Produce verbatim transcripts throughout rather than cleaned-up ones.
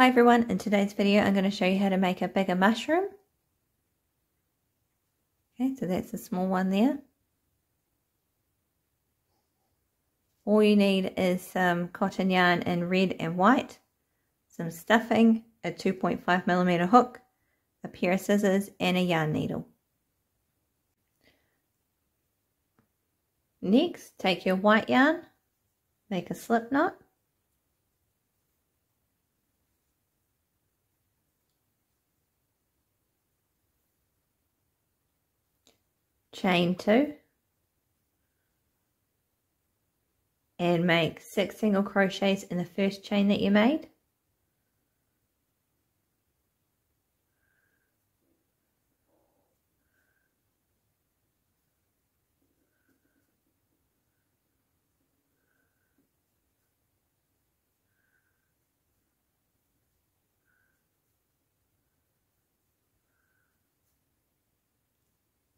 Hi everyone, in today's video I'm going to show you how to make a bigger mushroom. Okay, so that's a small one there. All you need is some cotton yarn in red and white, some stuffing, a two point five millimeter hook, a pair of scissors and a yarn needle. Next, take your white yarn, make a slip knot. Chain two and make six single crochets in the first chain that you made.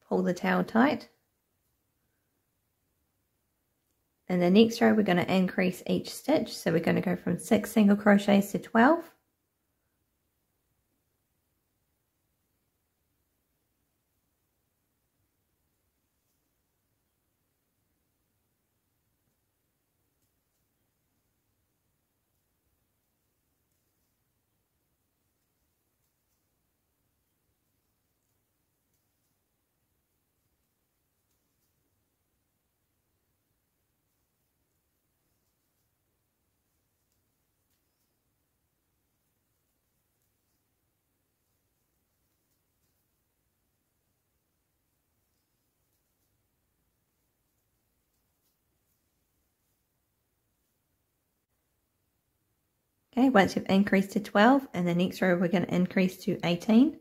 Pull the tail tight. In the next row we're going to increase each stitch, so we're going to go from six single crochets to twelve. Okay, once you've increased to twelve, and the next row we're going to increase to eighteen.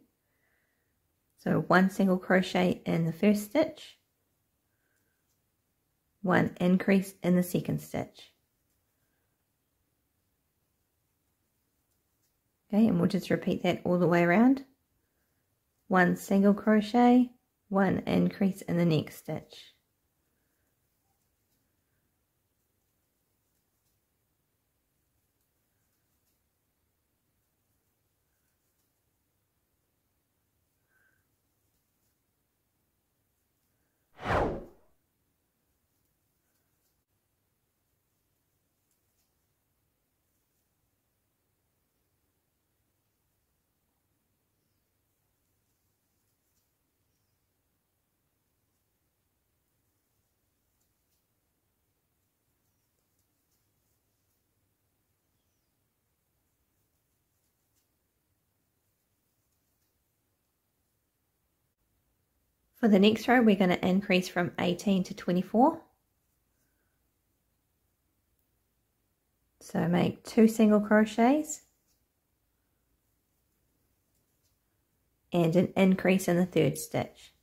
So one single crochet in the first stitch, one increase in the second stitch. Okay, and we'll just repeat that all the way around. One single crochet, one increase in the next stitch. For the next row, we're going to increase from eighteen to twenty-four. So make two single crochets and an increase in the third stitch.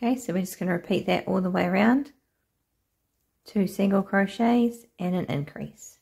Okay, so we're just going to repeat that all the way around. Two single crochets and an increase.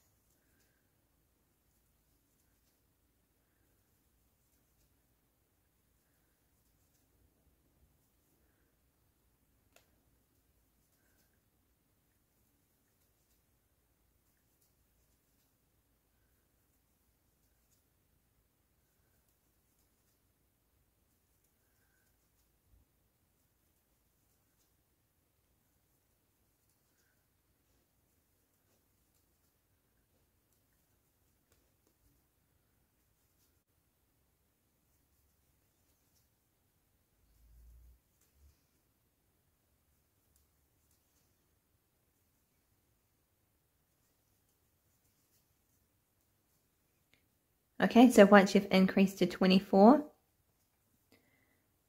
Okay, so once you've increased to twenty-four,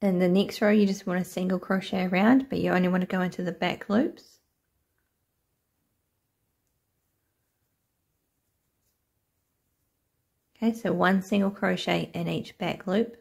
in the next row you just want to single crochet around, but you only want to go into the back loops. Okay, so one single crochet in each back loop.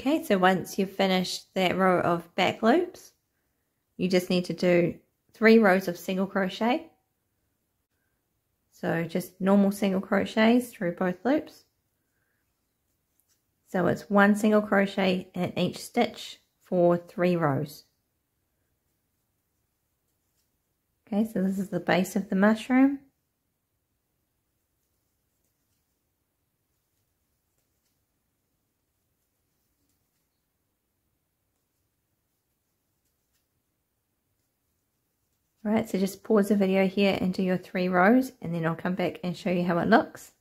Okay, so once you've finished that row of back loops, you just need to do three rows of single crochet. So just normal single crochets through both loops. So it's one single crochet in each stitch for three rows. Okay, so this is the base of the mushroom. Alright, so just pause the video here and do your three rows, and then I'll come back and show you how it looks.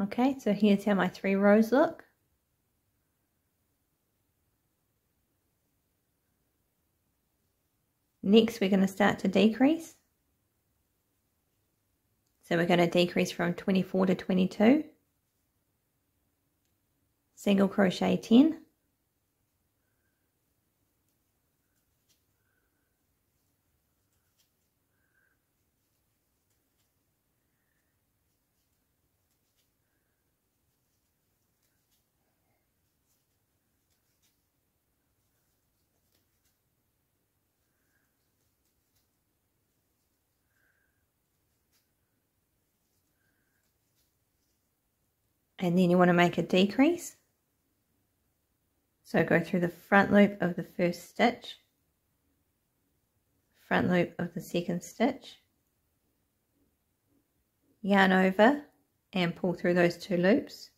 Okay, so here's how my three rows look. Next, we're going to start to decrease. So we're going to decrease from twenty-four to twenty-two. Single crochet ten. And then you want to make a decrease. So go through the front loop of the first stitch, front loop of the second stitch, yarn over and pull through those two loops,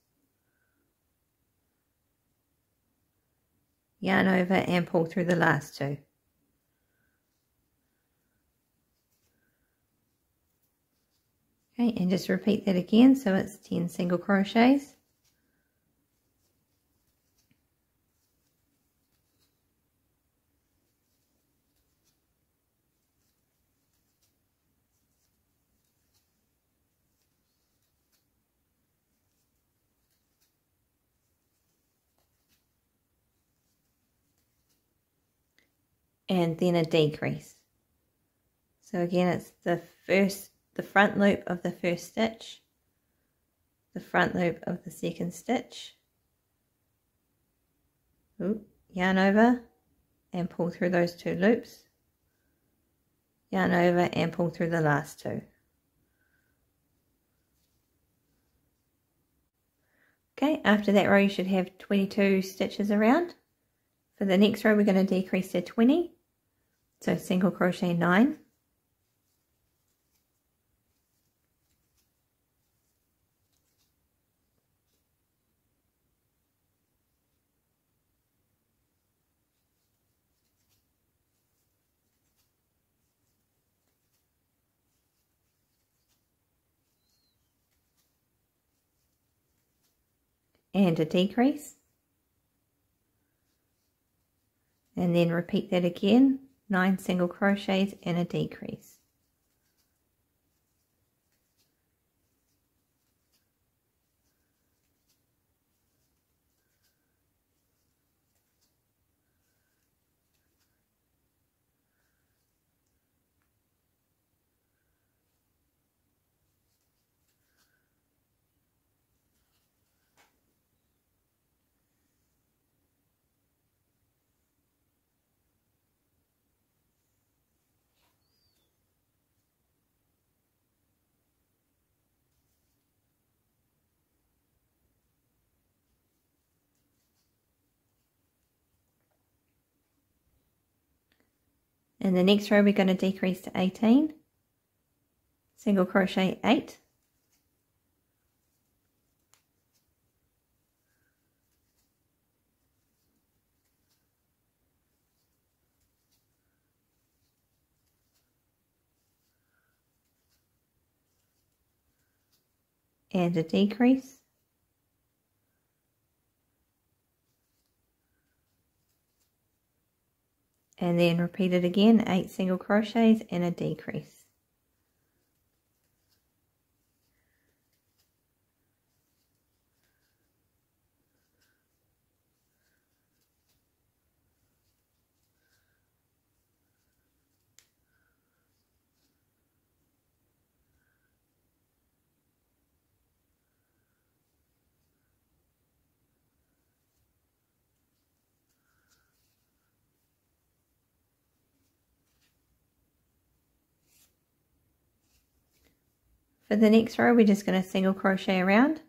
yarn over and pull through the last two. Okay, and just repeat that again, so it's ten single crochets. And then a decrease. So again, it's the first the front loop of the first stitch, the front loop of the second stitch, ooh, yarn over and pull through those two loops, yarn over and pull through the last two. Okay, after that row you should have twenty-two stitches around. For the next row we're going to decrease to twenty, so single crochet nine. And a decrease, and then repeat that again, nine single crochets and a decrease. In the next row we're going to decrease to eighteen, single crochet eight, and a decrease. And then repeat it again, eight single crochets and a decrease. For the next row, we're just going to single crochet around.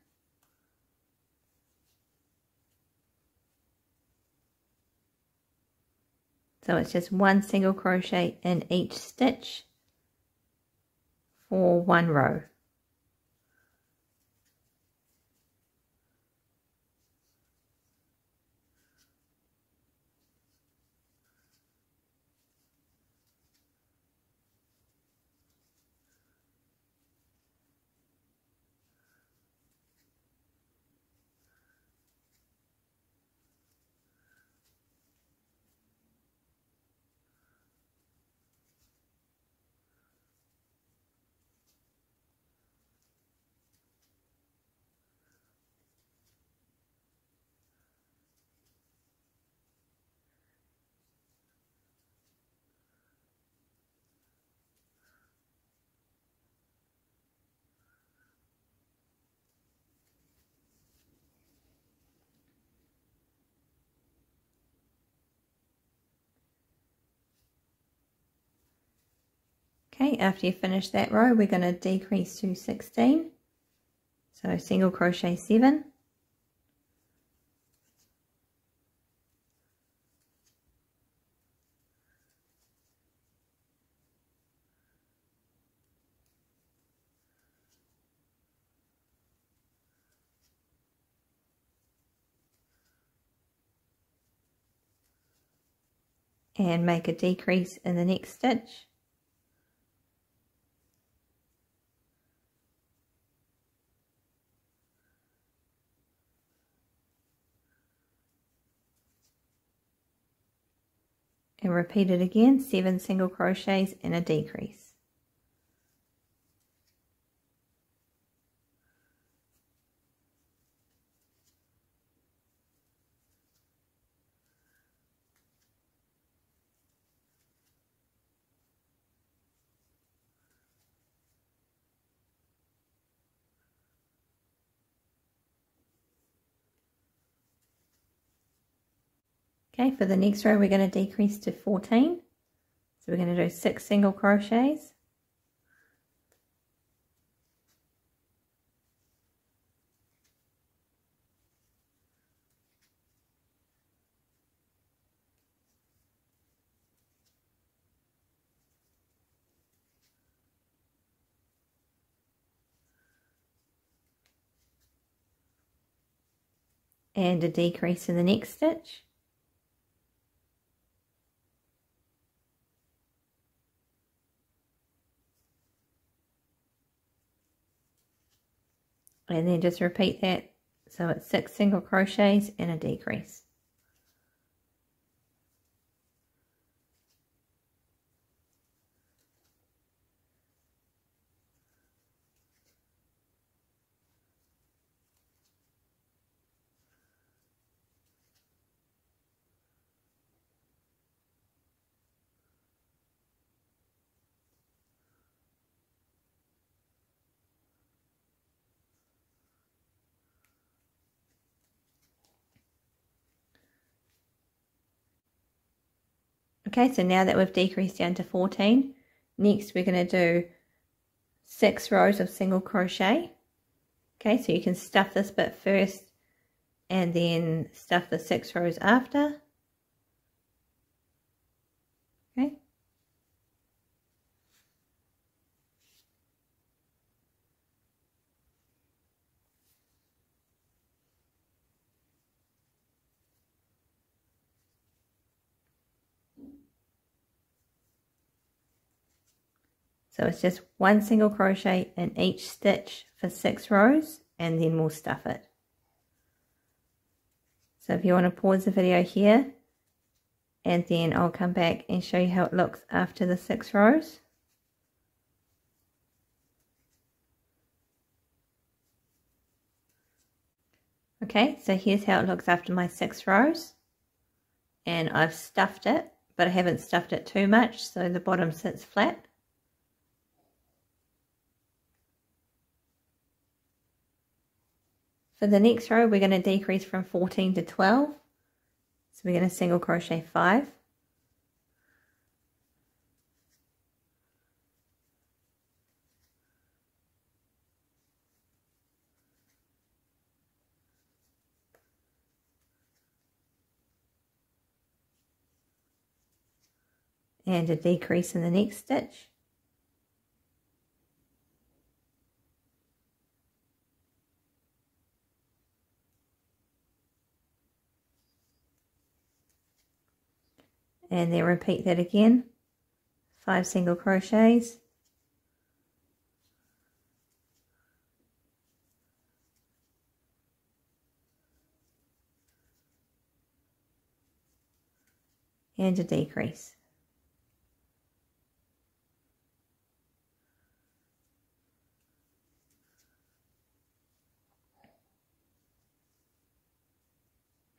So it's just one single crochet in each stitch for one row. Okay, after you finish that row, we're going to decrease to sixteen, so single crochet seven, and make a decrease in the next stitch. And repeat it again, seven single crochets and a decrease. Okay, for the next row, we're going to decrease to fourteen. So we're going to do six single crochets. And a decrease in the next stitch. And then just repeat that, so it's six single crochets and a decrease. Okay, so now that we've decreased down to fourteen, next we're going to do six rows of single crochet. Okay, so you can stuff this bit first and then stuff the six rows after. Okay. So it's just one single crochet in each stitch for six rows, and then we'll stuff it. So if you want to pause the video here, and then I'll come back and show you how it looks after the six rows. Okay, so here's how it looks after my six rows. And I've stuffed it, but I haven't stuffed it too much, so the bottom sits flat. For the next row, we're going to decrease from fourteen to twelve. So we're going to single crochet five. and a decrease in the next stitch. And then repeat that again, five single crochets, and a decrease.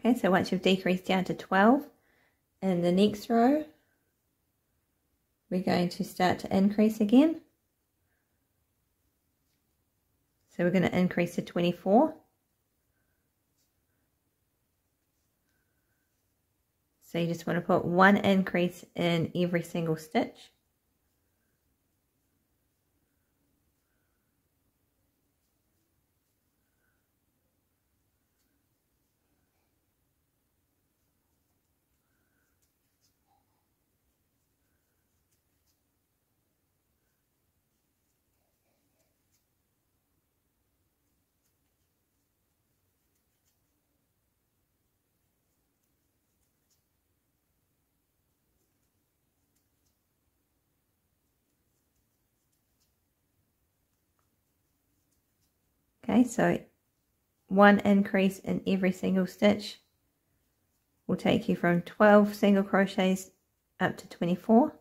Okay, so once you've decreased down to twelve, in the next row we're going to start to increase again. So we're going to increase to twenty-four. So you just want to put one increase in every single stitch. Okay, so one increase in every single stitch will take you from twelve single crochets up to twenty-four.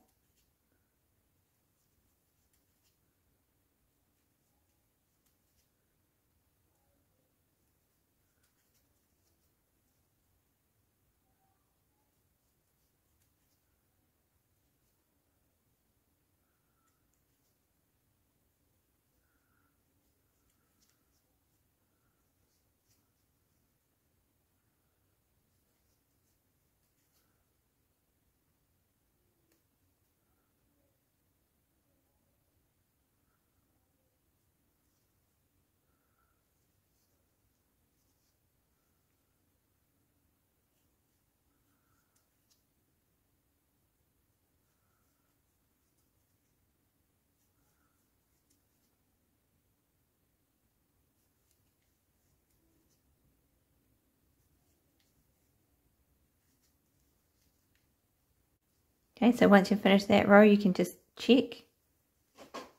Okay, so once you've finished that row, you can just check.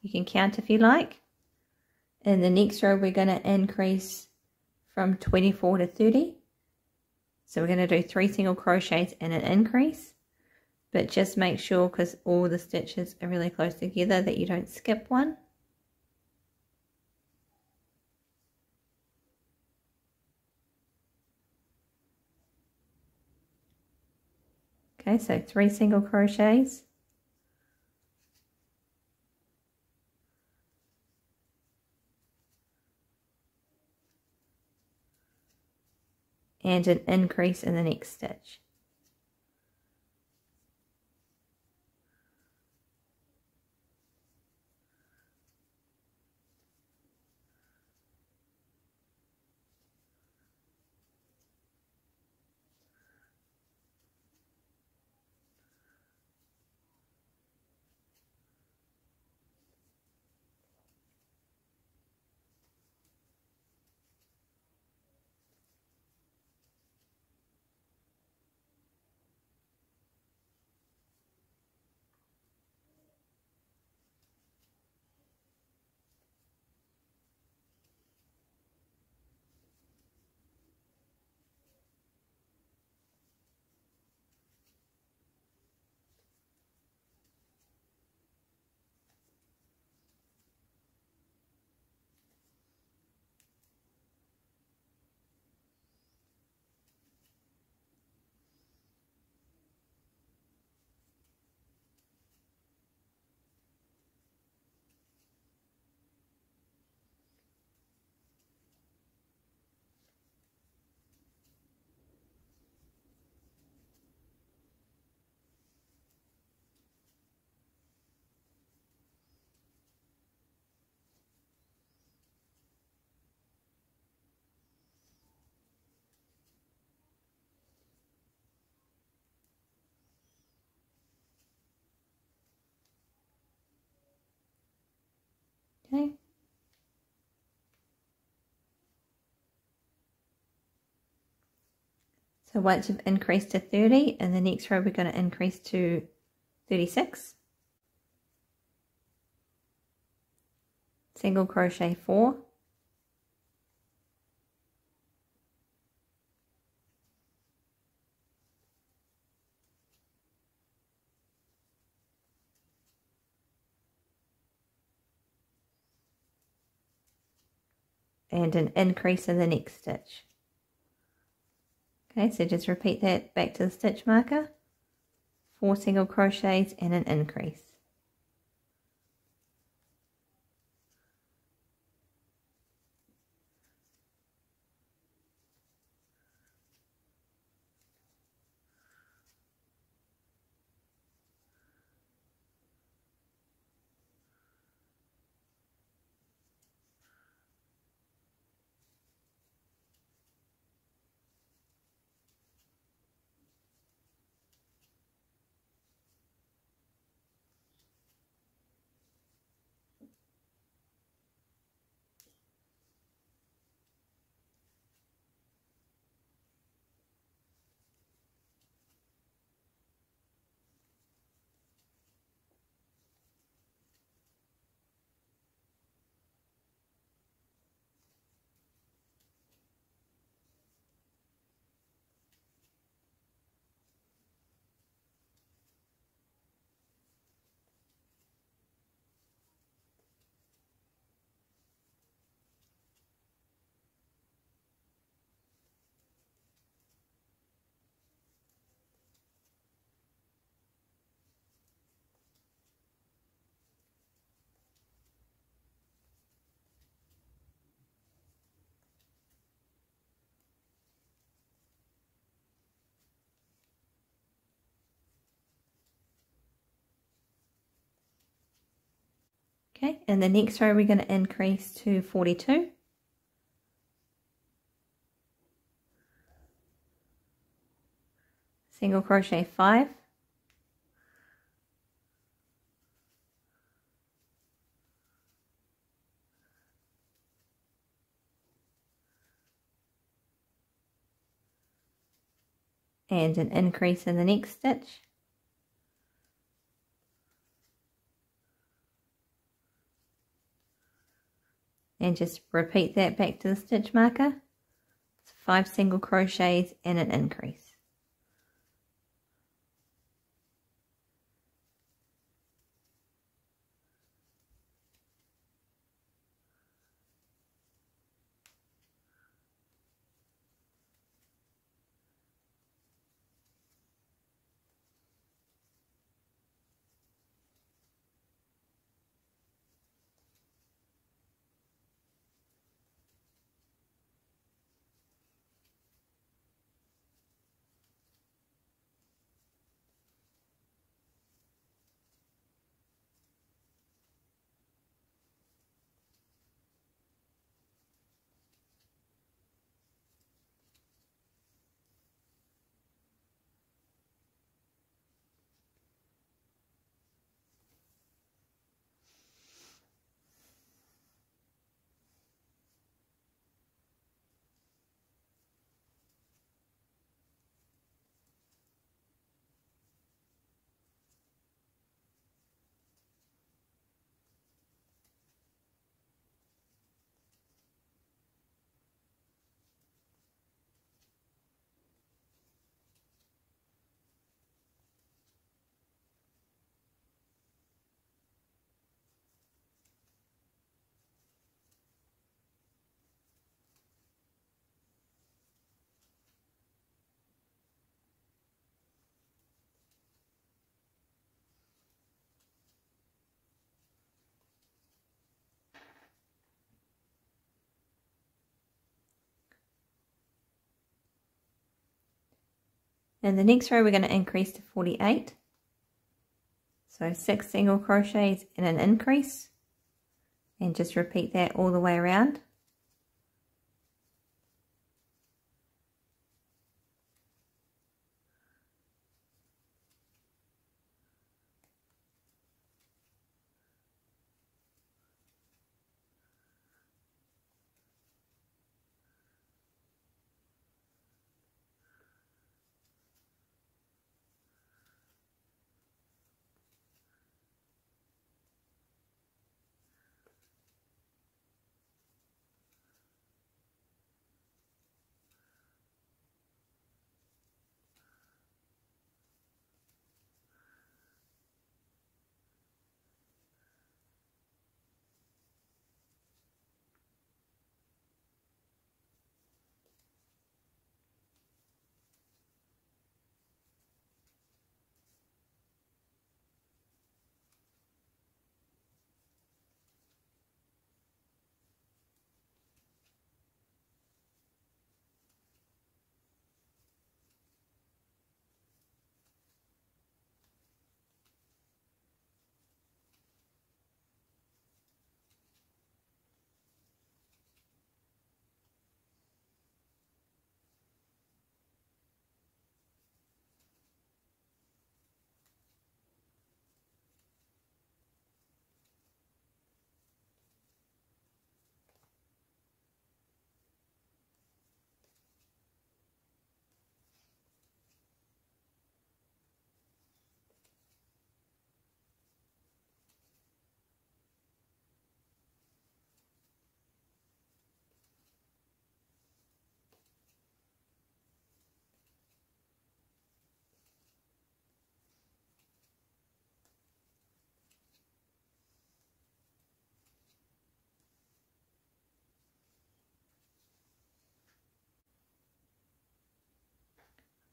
You can count if you like. In the next row, we're going to increase from twenty-four to thirty. So we're going to do three single crochets and an increase. But just make sure, because all the stitches are really close together, that you don't skip one. Okay, so three single crochets, and an increase in the next stitch. So once you've increased to thirty, in the next row we're going to increase to thirty-six. Single crochet four. And an increase in the next stitch. Okay, so just repeat that back to the stitch marker. Four single crochets and an increase. Okay, and the next row we're going to increase to forty-two. Single crochet five. And an increase in the next stitch. And just repeat that back to the stitch marker. It's five single crochets and an increase. And the next row we're going to increase to forty-eight. So six single crochets and an increase. And just repeat that all the way around.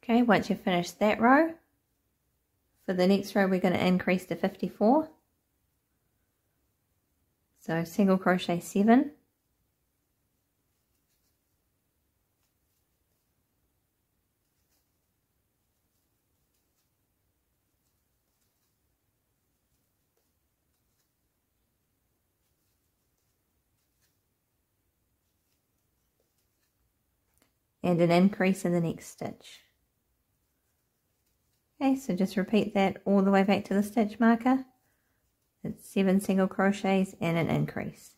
Okay, once you've finished that row, for the next row we're going to increase to fifty-four. So single crochet seven, and an increase in the next stitch. Okay, so just repeat that all the way back to the stitch marker. It's seven single crochets and an increase.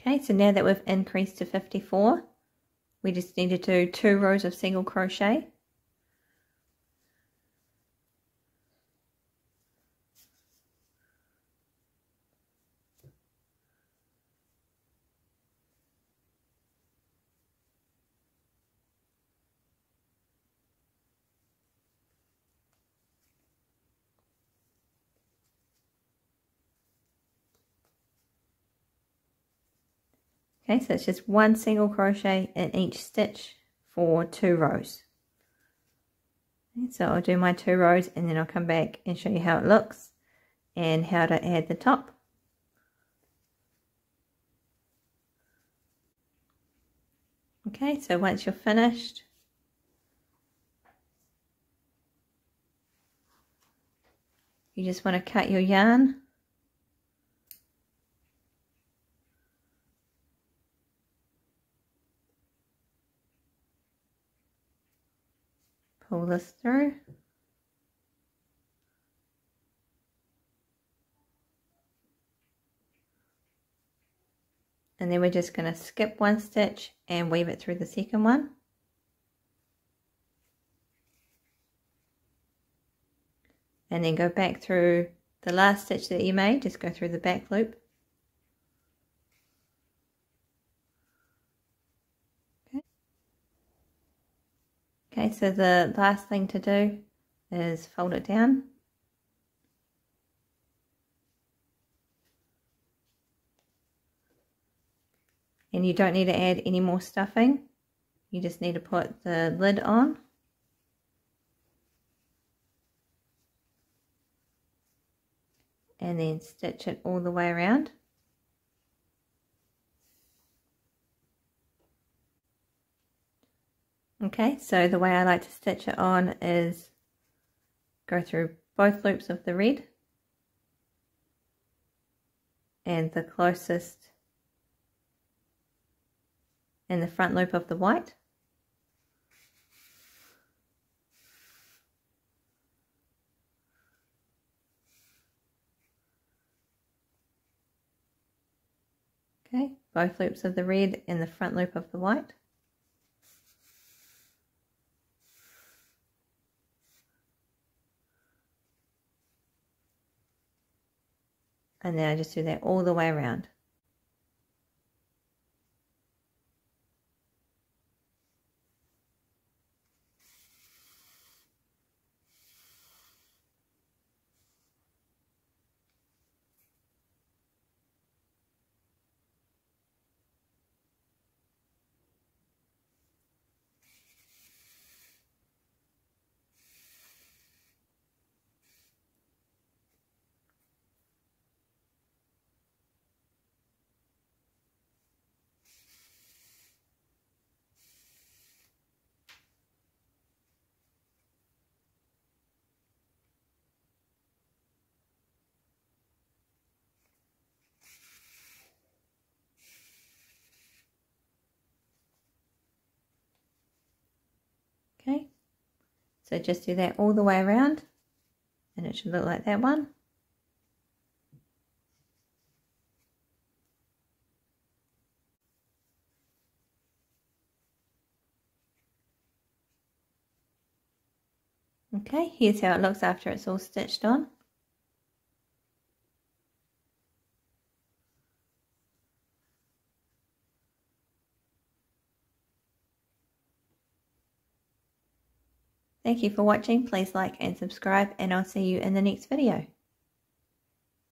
Okay, so now that we've increased to fifty-four, we just need to do two rows of single crochet. Okay, so it's just one single crochet in each stitch for two rows. Okay, so I'll do my two rows and then I'll come back and show you how it looks and how to add the top. Okay, so once you're finished, you just want to cut your yarn. Pull this through. And then we're just going to skip one stitch and weave it through the second one. And then go back through the last stitch that you made, just go through the back loop. Okay, so the last thing to do is fold it down. And you don't need to add any more stuffing. You just need to put the lid on. And then stitch it all the way around. Okay, so the way I like to stitch it on is go through both loops of the red, and the closest in the front loop of the white, Okay, both loops of the red and the front loop of the white. And then I just do that all the way around. Okay, so just do that all the way around and it should look like that one. Okay, here's how it looks after it's all stitched on. Thank you for watching. Please like and subscribe, and I'll see you in the next video.